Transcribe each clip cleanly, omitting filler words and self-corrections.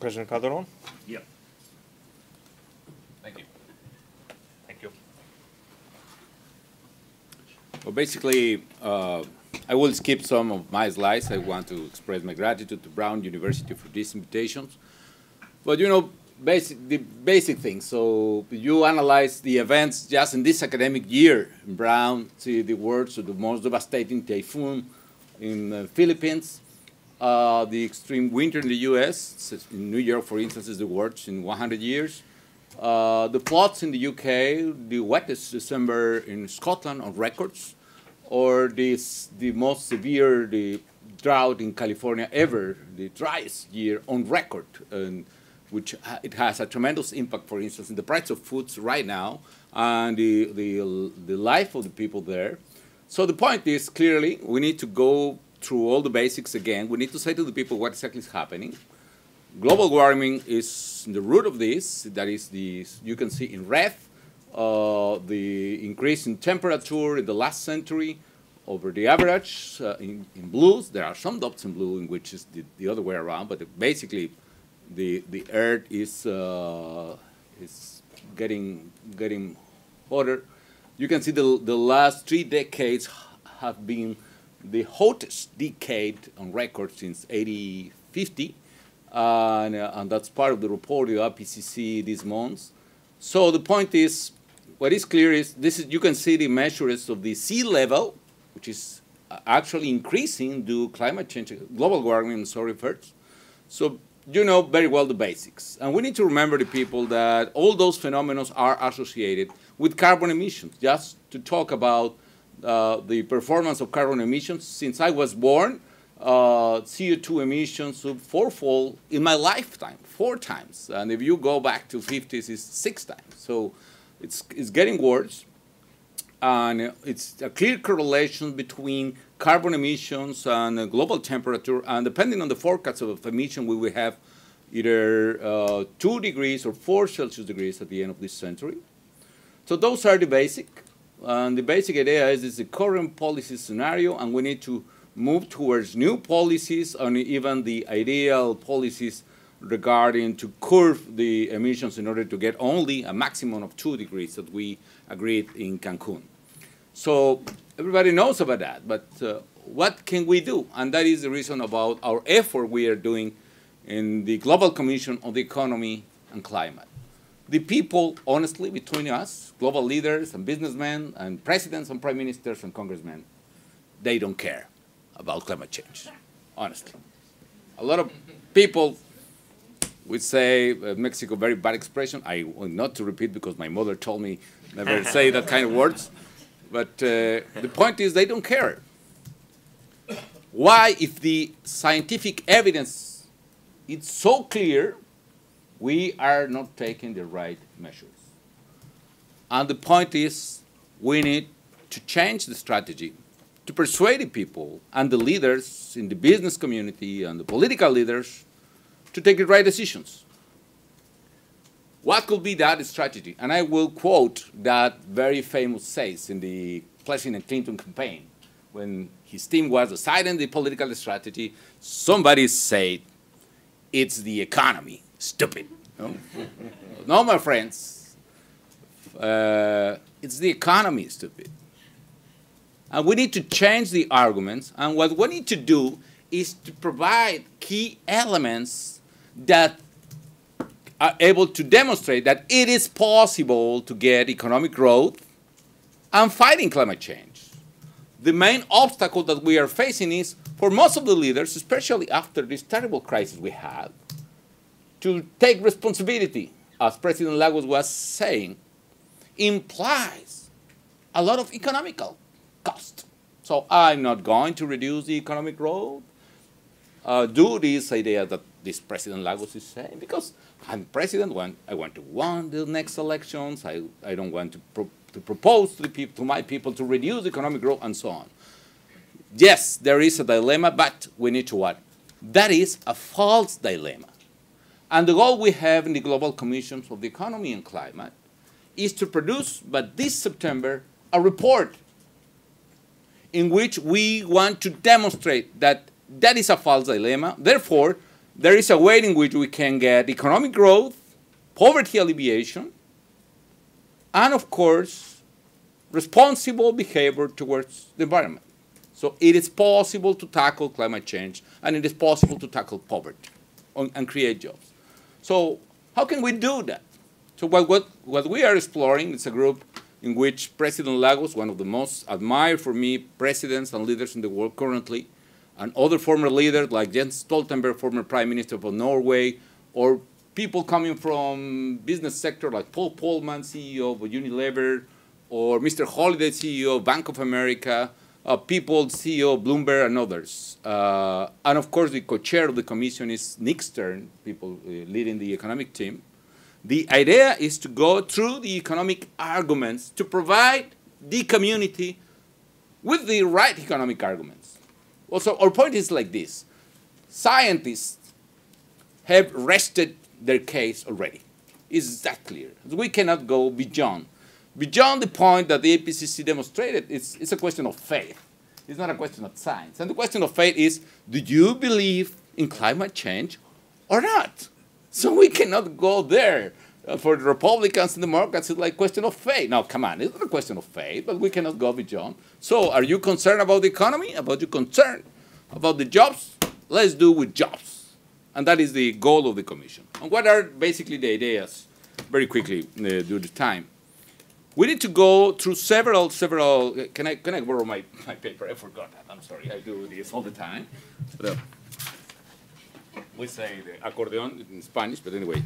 President Calderón? Yep. Thank you. Thank you. Well, basically, I will skip some of my slides. I want to express my gratitude to Brown University for these invitations. But, you know, the basic things. So you analyze the events just in this academic year in Brown, see the words of the most devastating typhoon in the Philippines, the extreme winter in the U.S., in New York, for instance, is the worst in 100 years. The floods in the U.K., the wettest December in Scotland on records, or the most severe drought in California ever, the driest year on record, and which it has a tremendous impact, for instance, in the price of foods right now and the life of the people there. So the point is, clearly, we need to go through all the basics again. We need to say to the people what exactly is happening. Global warming is the root of this. That is, you can see in red, the increase in temperature in the last century over the average. In blues, there are some dots in blue in which is the other way around, but basically, the earth is getting hotter. You can see the last 3 decades have been the hottest decade on record since 1850, and that's part of the report of the IPCC this month. So the point is, what is clear is this is you can see the measures of the sea level, which is actually increasing due to climate change, global warming, sorry, first. So you know very well the basics. And we need to remember the people that all those phenomena are associated with carbon emissions. Just to talk about the performance of carbon emissions, since I was born, CO2 emissions fourfold in my lifetime, 4 times. And if you go back to 50s, it's 6 times. So it's getting worse. And it's a clear correlation between carbon emissions and global temperature, and depending on the forecast of emission, we will have either 2 degrees or 4 Celsius degrees at the end of this century. So those are the basic, and the basic idea is the current policy scenario, and we need to move towards new policies and even the ideal policies regarding to curb the emissions in order to get only a maximum of 2 degrees that we agreed in Cancun. So everybody knows about that, but what can we do? And that is the reason about our effort we are doing in the Global Commission on the Economy and Climate. The people, honestly, between us, global leaders and businessmen and presidents and prime ministers and congressmen, they don't care about climate change, honestly. A lot of people would say, Mexico, very bad expression. I want not to repeat because my mother told me never say that kind of words. But the point is they don't care. Why, if the scientific evidence is so clear, we are not taking the right measures? And the point is we need to change the strategy to persuade the people and the leaders in the business community and the political leaders to take the right decisions. What could be that strategy? And I will quote that very famous says in the President Clinton campaign. When his team was deciding the political strategy, somebody said, "It's the economy, stupid." No, no my friends, it's the economy, stupid. And we need to change the arguments. And what we need to do is to provide key elements that are able to demonstrate that it is possible to get economic growth and fighting climate change. The main obstacle that we are facing is, for most of the leaders, especially after this terrible crisis we had, to take responsibility, as President Lagos was saying, implies a lot of economical cost. So I'm not going to reduce the economic growth, do this idea that this President Lagos is saying, because I'm president, when I want to win the next elections, I don't want to propose to my people to reduce economic growth and so on. Yes, there is a dilemma, but we need to what? That is a false dilemma. And the goal we have in the Global Commission of the Economy and Climate is to produce, but this September, a report in which we want to demonstrate that that is a false dilemma. Therefore, there is a way in which we can get economic growth, poverty alleviation, and of course, responsible behavior towards the environment. So it is possible to tackle climate change, and it is possible to tackle poverty and create jobs. So how can we do that? So what we are exploring is a group in which President Lagos, one of the most admired for me presidents and leaders in the world currently, and other former leaders like Jens Stoltenberg, former prime minister of Norway, or people coming from business sector like Paul Polman, CEO of Unilever, or Mr. Holiday, CEO of Bank of America, people, CEO of Bloomberg and others. And of course, the co-chair of the commission is Nick Stern, people leading the economic team. The idea is to go through the economic arguments to provide the community with the right economic arguments. Also, our point is like this. Scientists have rested their case already. Is that clear? We cannot go beyond. Beyond the point that the IPCC demonstrated, it's a question of faith. It's not a question of science. And the question of faith is, do you believe in climate change or not? So we cannot go there. For the Republicans and Democrats, it's like a question of faith. Now, come on, it's not a question of faith, but we cannot go beyond. So are you concerned about the economy? About your concern about the jobs? Let's do with jobs. And that is the goal of the commission. And what are basically the ideas? Very quickly, due to time. We need to go through several, can I borrow my paper? I forgot that, I'm sorry. I do this all the time. But, we say the acordeon in Spanish, but anyway.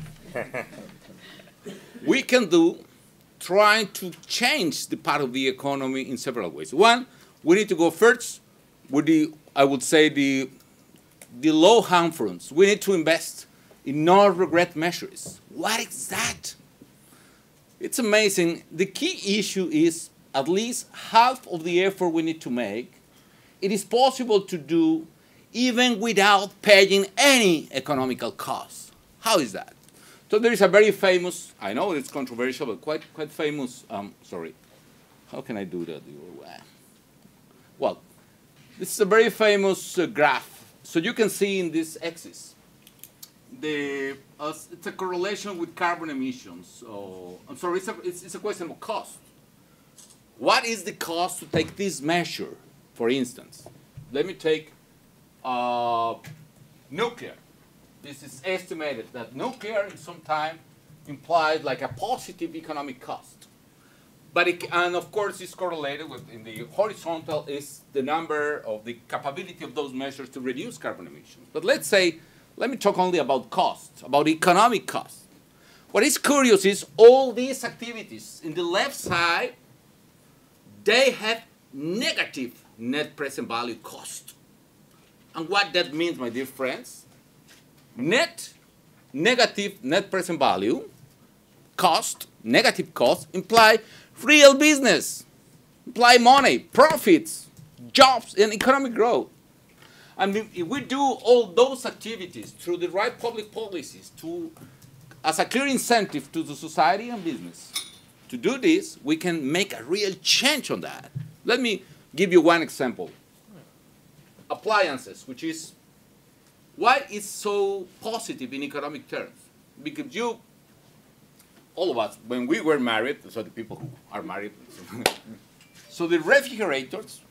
We can do trying to change the part of the economy in several ways. One, we need to go first with the, I would say, the low-hanging fruits. We need to invest in no-regret measures. What is that? It's amazing. The key issue is at least half of the effort we need to make. It is possible to do even without paying any economical cost. How is that? So there is a very famous, I know it's controversial, but quite famous, sorry, how can I do that? Well, this is a very famous graph. So you can see in this axis, it's a correlation with carbon emissions. So, I'm sorry, it's a question of cost. What is the cost to take this measure, for instance? Let me take nuclear. This is estimated that nuclear sometimes implies like a positive economic cost. But and of course it's correlated with, in the horizontal is the number of the capability of those measures to reduce carbon emissions. But let's say, let me talk only about cost, about economic cost. What is curious is all these activities in the left side, they have negative net present value cost. And what that means, my dear friends, negative net present value, cost, negative cost, imply real business, imply money, profits, jobs, and economic growth. And if we do all those activities through the right public policies to, as a clear incentive to the society and business, to do this, we can make a real change on that. Let me give you one example. Appliances, which is why it's so positive in economic terms. Because you, all of us, when we were married, so the people who are married, so the refrigerators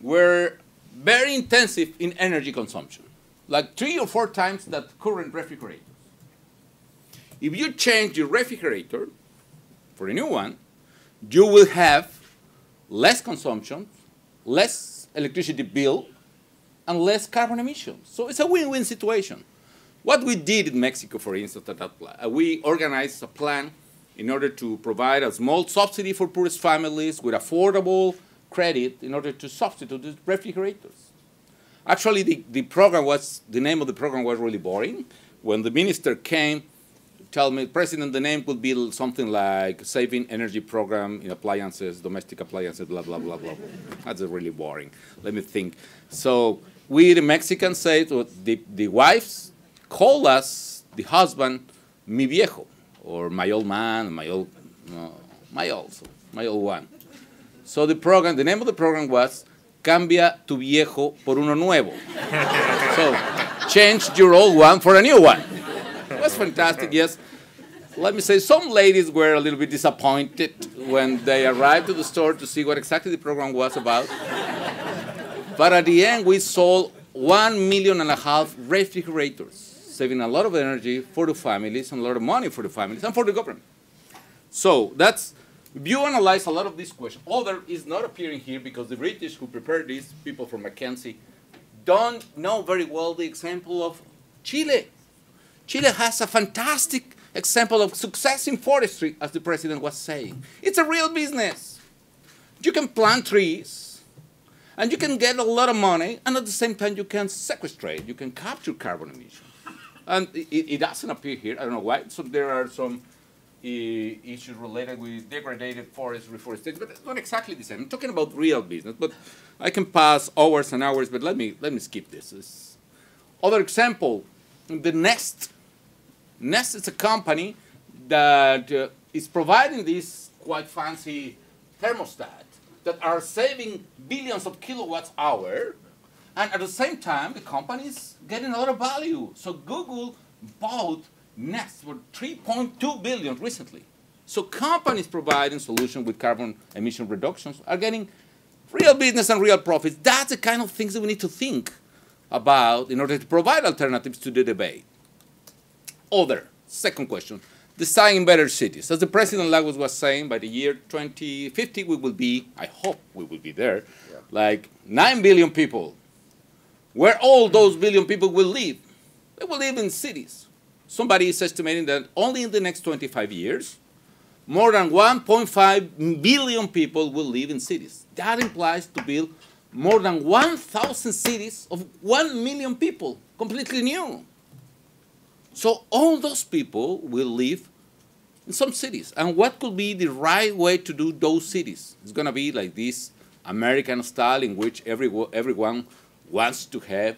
were very intensive in energy consumption, like 3 or 4 times that current refrigerators. If you change your refrigerator for a new one, you will have less consumption, less electricity bill, and less carbon emissions. So it's a win-win situation. What we did in Mexico, for instance, at that plan, we organized a plan in order to provide a small subsidy for poorest families with affordable credit in order to substitute the refrigerators. Actually, the program was, the name of the program was really boring. When the minister came, tell me, President, the name could be something like saving energy program in appliances, domestic appliances, blah, blah, blah, blah. That's really boring. Let me think. So we, the Mexicans, say to the wives, call us, the husband, mi viejo, or my old man, my old one. So the program, the name of the program was Cambia tu viejo por uno nuevo. So changed your old one for a new one. It was fantastic, yes. Let me say, some ladies were a little bit disappointed when they arrived to the store to see what exactly the program was about. But at the end, we sold 1.5 million refrigerators, saving a lot of energy for the families and a lot of money for the families and for the government. So that's, if you analyze a lot of these questions, other is not appearing here because the British who prepared these, people from McKinsey, don't know very well the example of Chile. Chile has a fantastic example of success in forestry, as the president was saying. It's a real business. You can plant trees, and you can get a lot of money, and at the same time you can sequestrate, you can capture carbon emissions. And it doesn't appear here, I don't know why. So there are some issues related with degraded forest reforestation, but it's not exactly the same. I'm talking about real business, but I can pass hours and hours, but let me skip this. It's other example, the Nest. Nest is a company that is providing these quite fancy thermostat that are saving billions of kilowatts hour, and at the same time, the company is getting a lot of value. So Google bought Nest for $3.2 billion recently. So companies providing solutions with carbon emission reductions are getting real business and real profits. That's the kind of things that we need to think about in order to provide alternatives to the debate. Other, second question, designing better cities. As the president Lagos was saying, by the year 2050, we will be, I hope we will be there, yeah, like 9 billion people. Where all those billion people will live? They will live in cities. Somebody is estimating that only in the next 25 years, more than 1.5 billion people will live in cities. That implies to build more than 1,000 cities of 1 million people, completely new. So all those people will live in some cities. And what could be the right way to do those cities? It's going to be like this American style in which everyone wants to have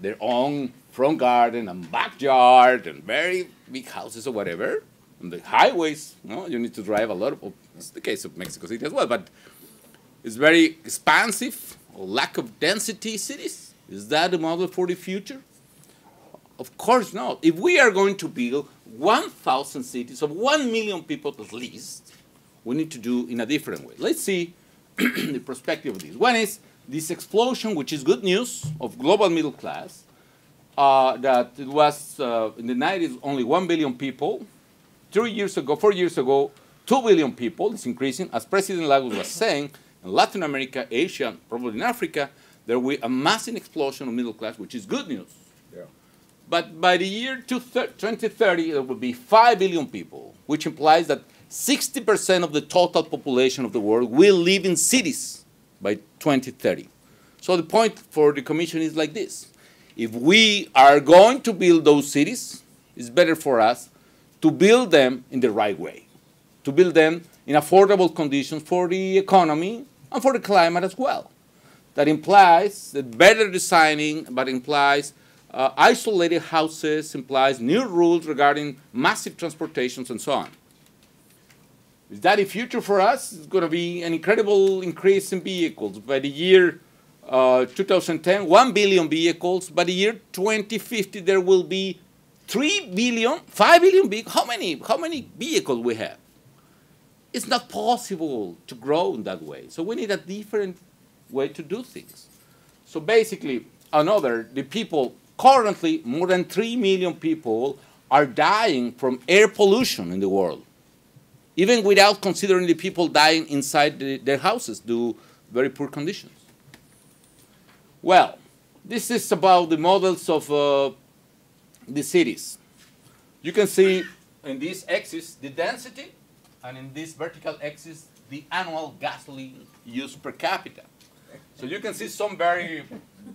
their own front garden and backyard and very big houses or whatever. And the highways, you know, you need to drive a lot. It's the case of Mexico City as well. But it's very expansive, or lack of density cities. Is that the model for the future? Of course not. If we are going to build 1,000 cities of 1 million people at least, we need to do in a different way. Let's see the perspective of this. One is this explosion, which is good news, of global middle class, that it was in the 90s only 1 billion people. 3 years ago, 4 years ago, 2 billion people. It's increasing. As President Lagos was saying, in Latin America, Asia, probably in Africa, there will be a massive explosion of middle class, which is good news. Yeah. But by the year 2030, there will be 5 billion people, which implies that 60% of the total population of the world will live in cities by 2030. So the point for the Commission is like this. If we are going to build those cities, it's better for us to build them in the right way, to build them in affordable conditions for the economy and for the climate as well. That implies that better designing, but implies isolated houses, implies new rules regarding massive transportations and so on. Is that a future for us? It's going to be an incredible increase in vehicles. By the year 2010, 1 billion vehicles. By the year 2050, there will be 3 billion, 5 billion vehicles. How many vehicles we have? It's not possible to grow in that way. So we need a different way to do things. So basically, another, the people, currently more than 3 million people are dying from air pollution in the world, even without considering the people dying inside their houses due to very poor conditions. Well, this is about the models of the cities. You can see in this axis the density, and in this vertical axis the annual gasoline use per capita. So you can see some very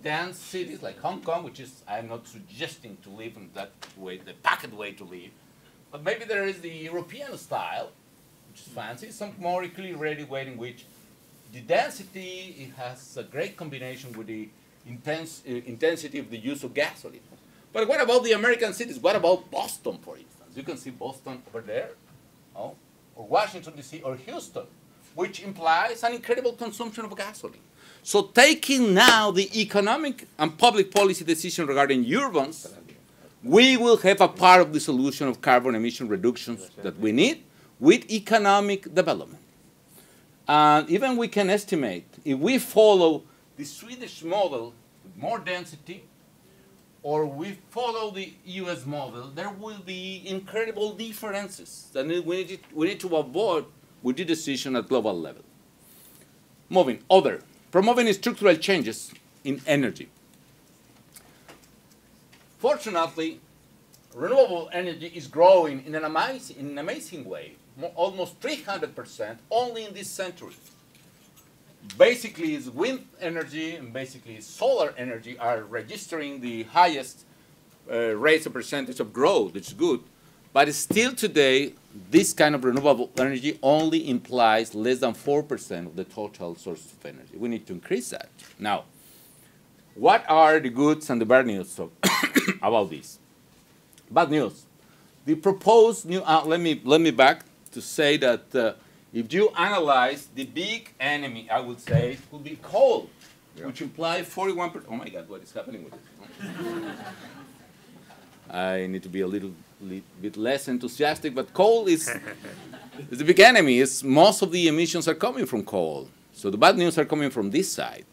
dense cities like Hong Kong, which is, I'm not suggesting to live in that way, the packet way to live, but maybe there is the European style, which is fancy, some more clearly way in which the density, it has a great combination with the intensity of the use of gasoline. But what about the American cities? What about Boston, for instance? You can see Boston over there, oh, or Washington DC, or Houston, which implies an incredible consumption of gasoline. So taking now the economic and public policy decision regarding urbans, we will have a part of the solution of carbon emission reductions that we need with economic development. And even we can estimate, if we follow the Swedish model with more density, or we follow the US model, there will be incredible differences that we need to avoid with the decision at global level. Moving, other, promoting structural changes in energy. Fortunately, renewable energy is growing in an amazing way, almost 300% only in this century. Basically, it's wind energy and basically solar energy are registering the highest rates of percentage of growth, which is good. But still today, this kind of renewable energy only implies less than 4% of the total source of energy. We need to increase that. Now, what are the goods and the bad news about this? Bad news. The proposed new, let me back to say that if you analyze, the big enemy, I would say, would be coal, which implies 41%. Oh my God, what is happening with it? I need to be a little bit less enthusiastic, but coal is the big enemy. It's, most of the emissions are coming from coal. So the bad news are coming from this side.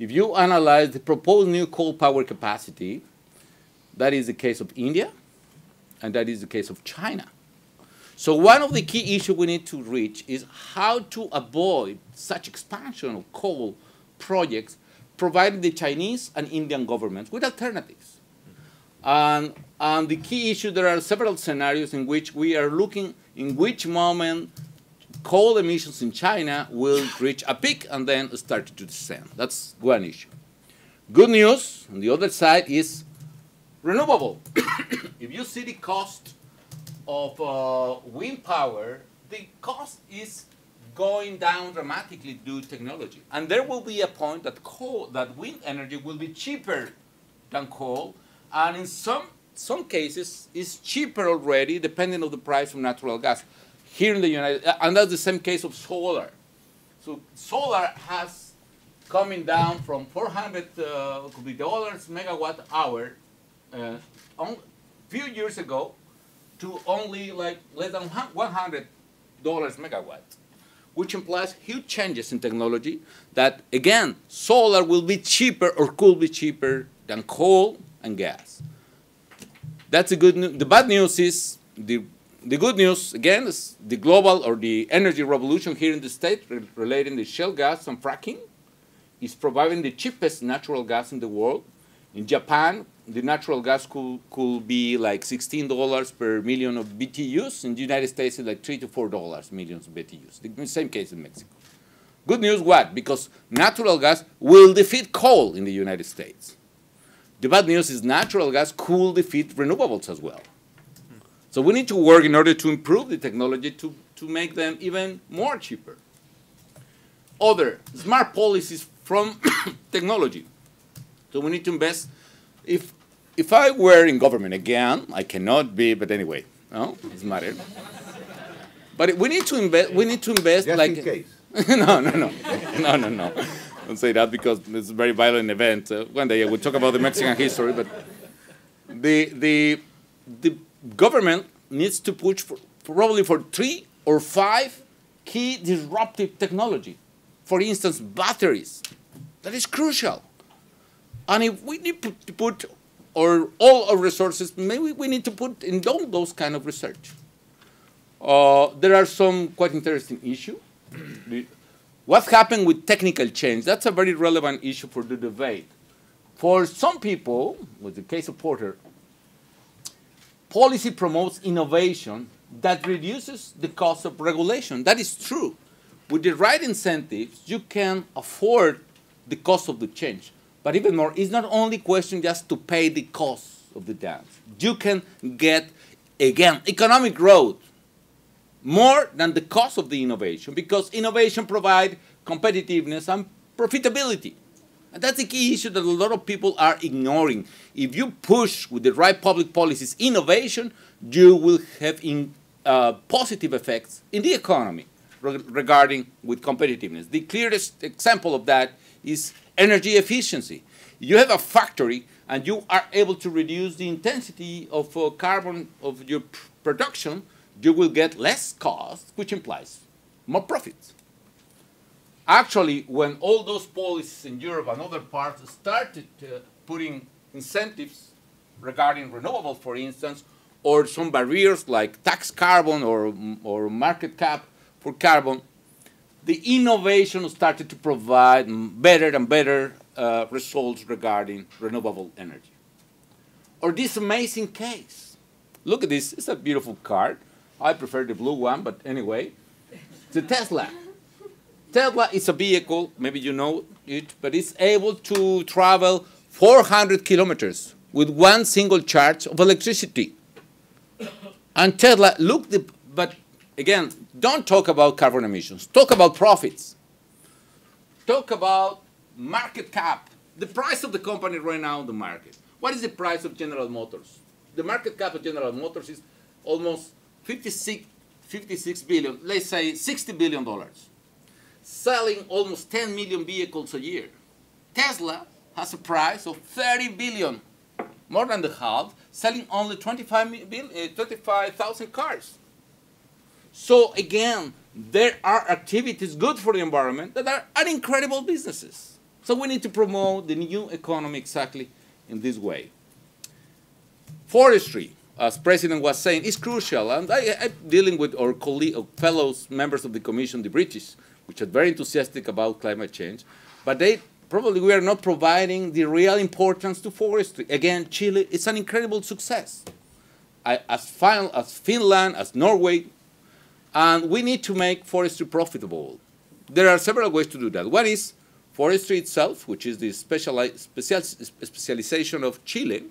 If you analyze the proposed new coal power capacity, that is the case of India, and that is the case of China. So one of the key issues we need to reach is how to avoid such expansion of coal projects, providing the Chinese and Indian governments with alternatives. And the key issue, there are several scenarios in which we are looking in which moment coal emissions in China will reach a peak and then start to descend. That's one issue. Good news on the other side is renewable. If you see the cost of wind power, the cost is going down dramatically due to technology. And there will be a point that wind energy will be cheaper than coal, and in some cases is cheaper already, depending on the price of natural gas. Here in the United States, and that's the same case of solar. So solar has coming down from $400 megawatt hour a few years ago to only like less than $100 megawatt, which implies huge changes in technology that, again, solar will be cheaper or could be cheaper than coal and gas. That's the good news. The bad news is, the good news, again, is the global or the energy revolution here in the States relating to shale gas and fracking is providing the cheapest natural gas in the world. In Japan, the natural gas could be like $16 per million of BTUs. In the United States, it's like $3 to $4 millions of BTUs. The same case in Mexico. Good news, what? Because natural gas will defeat coal in the United States. The bad news is natural gas could defeat renewables as well. So we need to work in order to improve the technology to make them even more cheaper. Other, smart policies from technology. So we need to invest. If I were in government again, I cannot be, but anyway, no, it doesn't matter. But we need to invest. We need to invest. Just like in case. No. Don't say that because it's a very violent event. One day I will talk about the Mexican history. But the government needs to push for, probably for 3 or 5 key disruptive technology. For instance, batteries. That is crucial. And if we need to put all our resources, maybe we need to put in those kind of research. There are some quite interesting issues. What's happened with technical change? That's a very relevant issue for the debate. For some people, with the case of Porter, policy promotes innovation that reduces the cost of regulation. That is true. With the right incentives, you can afford the cost of the change. But even more, it's not only a question just to pay the cost of the dance. You can get, again, economic growth more than the cost of the innovation, because innovation provides competitiveness and profitability. And that's a key issue that a lot of people are ignoring. If you push with the right public policies innovation, you will have positive effects in the economy regarding with competitiveness. The clearest example of that is energy efficiency. You have a factory and you are able to reduce the intensity of carbon of your production, you will get less cost, which implies more profits. Actually, when all those policies in Europe and other parts started putting incentives regarding renewables, for instance, or some barriers like tax carbon or market cap for carbon, the innovation started to provide better and better results regarding renewable energy. Or this amazing case. Look at this. It's a beautiful card. I prefer the blue one, but anyway. The Tesla. Tesla is a vehicle, maybe you know it, but it's able to travel 400 kilometers with one single charge of electricity. And Tesla, look, but again, don't talk about carbon emissions. Talk about profits. Talk about market cap. The price of the company right now in the market. What is the price of General Motors? The market cap of General Motors is almost 56 billion, let's say $60 billion. Selling almost 10 million vehicles a year. Tesla has a price of 30 billion, more than the half, selling only 25,000 cars. So again, there are activities good for the environment that are incredible businesses. So we need to promote the new economy exactly in this way. Forestry, as President was saying, is crucial. And I'm dealing with our fellows, members of the Commission, the British, which are very enthusiastic about climate change, but they probably we are not providing the real importance to forestry. Again, Chile is an incredible success, as Finland, as Norway, and we need to make forestry profitable. There are several ways to do that. One is forestry itself, which is the specialization of Chile.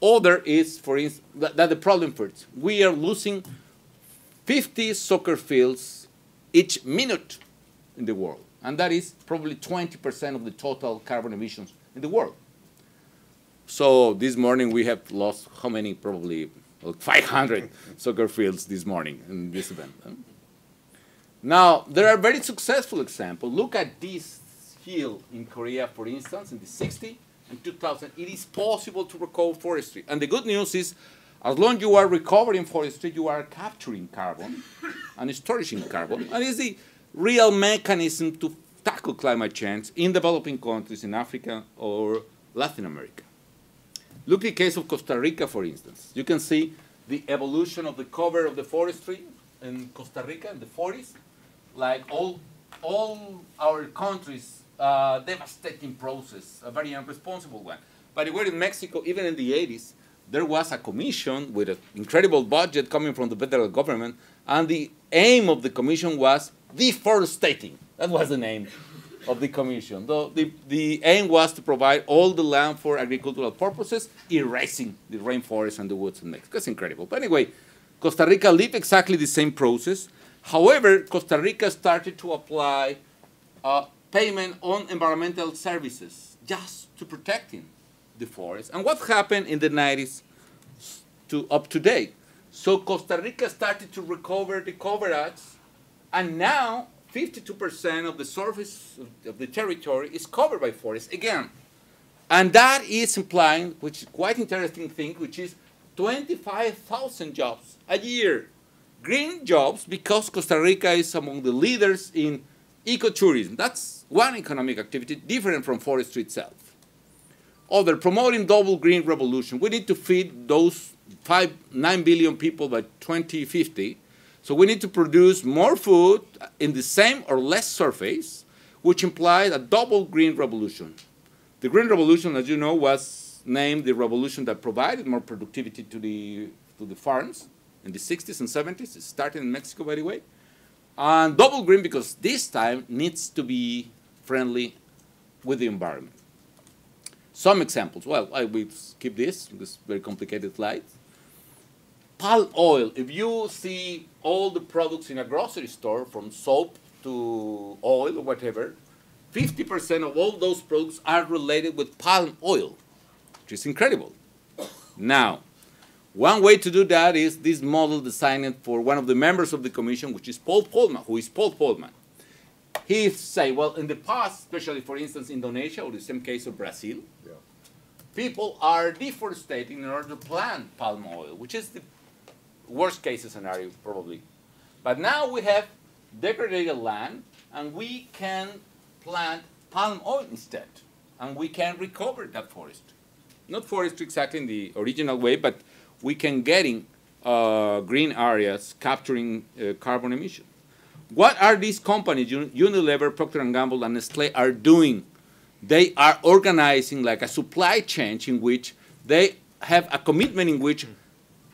Other is, for instance, that the problem first. We are losing 50 soccer fields each minute in the world, and that is probably 20% of the total carbon emissions in the world. So this morning we have lost how many? Probably 500 soccer fields this morning in this event. Now there are very successful examples. Look at this hill in Korea, for instance, in the 60s and 2000. It is possible to recover forestry, and the good news is, as long as you are recovering forestry, you are capturing carbon and storing carbon, and it's the real mechanism to tackle climate change in developing countries in Africa or Latin America. Look at the case of Costa Rica, for instance. You can see the evolution of the cover of the forestry in Costa Rica in the 40s. Like all our countries, devastating process, a very irresponsible one. By the way, in Mexico, even in the 80s, there was a commission with an incredible budget coming from the federal government, and the aim of the commission was deforestating. That was the name of the commission. The aim was to provide all the land for agricultural purposes, erasing the rainforests and the woods in Mexico. That's incredible. But anyway, Costa Rica lived exactly the same process. However, Costa Rica started to apply payment on environmental services just to protecting the forest. And what happened in the 90s to up to date? So Costa Rica started to recover the coverage, and now 52% of the surface of the territory is covered by forests again. And that is implying, which is quite interesting thing, which is 25,000 jobs a year. Green jobs, because Costa Rica is among the leaders in ecotourism. That's one economic activity different from forestry itself. Other, promoting double green revolution. We need to feed those 9 billion people by 2050. So we need to produce more food in the same or less surface, which implies a double green revolution. The green revolution, as you know, was named the revolution that provided more productivity to the farms in the 60s and 70s. It started in Mexico, by the way. And double green, because this time needs to be friendly with the environment. Some examples. Well, I will skip this, because it's very complicated slides. Palm oil. If you see all the products in a grocery store, from soap to oil or whatever, 50% of all those products are related with palm oil, which is incredible. Now, one way to do that is this model designed for one of the members of the commission, which is Paul Polman. He say, well, in the past, especially, for instance, Indonesia, or the same case of Brazil, yeah, people are deforesting in order to plant palm oil, which is the worst case scenario, probably. But now we have degraded land, and we can plant palm oil instead, and we can recover that forest. Not forest exactly in the original way, but we can get in green areas capturing carbon emissions. What are these companies, Unilever, Procter & Gamble, and Nestle, are doing? They are organizing like a supply chain in which they have a commitment in which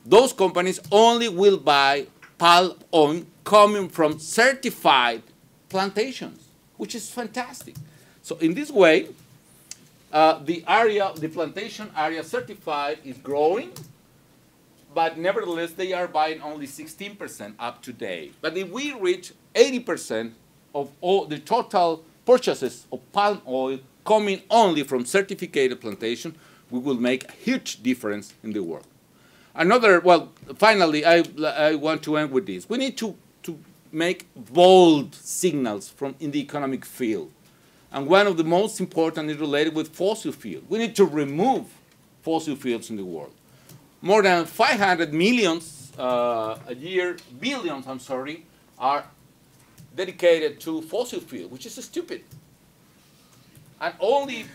those companies only will buy palm oil coming from certified plantations, which is fantastic. So in this way, the plantation area certified is growing, but nevertheless, they are buying only 16% up to date. But if we reach 80% of all the total purchases of palm oil coming only from certificated plantation, we will make a huge difference in the world. Another, well, finally, I want to end with this. We need to make bold signals from in the economic field. And one of the most important is related with fossil fuel. We need to remove fossil fuels in the world. More than 500 millions a year, billions, I'm sorry, are dedicated to fossil fuel, which is stupid. And only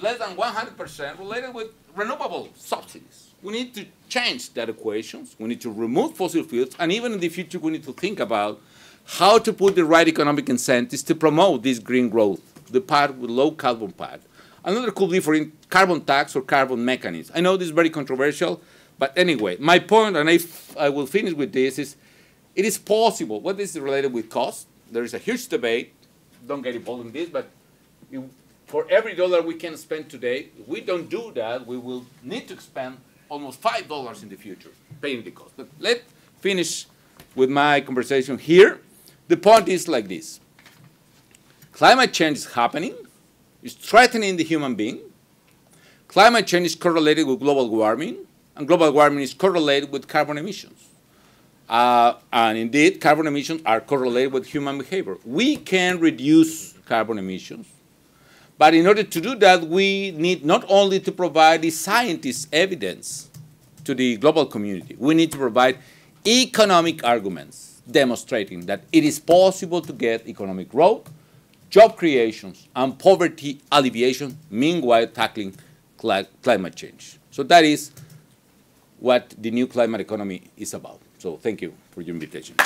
less than 100% related with renewable subsidies. We need to change that equations. We need to remove fossil fuels. And even in the future, we need to think about how to put the right economic incentives to promote this green growth, the part with low carbon part. Another could be for carbon tax or carbon mechanism. I know this is very controversial. But anyway, my point, and I will finish with this, is it is possible. What is related with cost? There is a huge debate. Don't get involved in this, but for every dollar we can spend today, if we don't do that, we will need to spend almost $5 in the future, paying the cost. But let's finish with my conversation here. The point is like this. Climate change is happening. It's threatening the human being. Climate change is correlated with global warming. And global warming is correlated with carbon emissions. And indeed, carbon emissions are correlated with human behavior. We can reduce carbon emissions. But in order to do that, we need not only to provide the scientists' evidence to the global community. We need to provide economic arguments demonstrating that it is possible to get economic growth, job creations, and poverty alleviation, meanwhile tackling climate change. So that is what the new climate economy is about. So thank you for your invitation.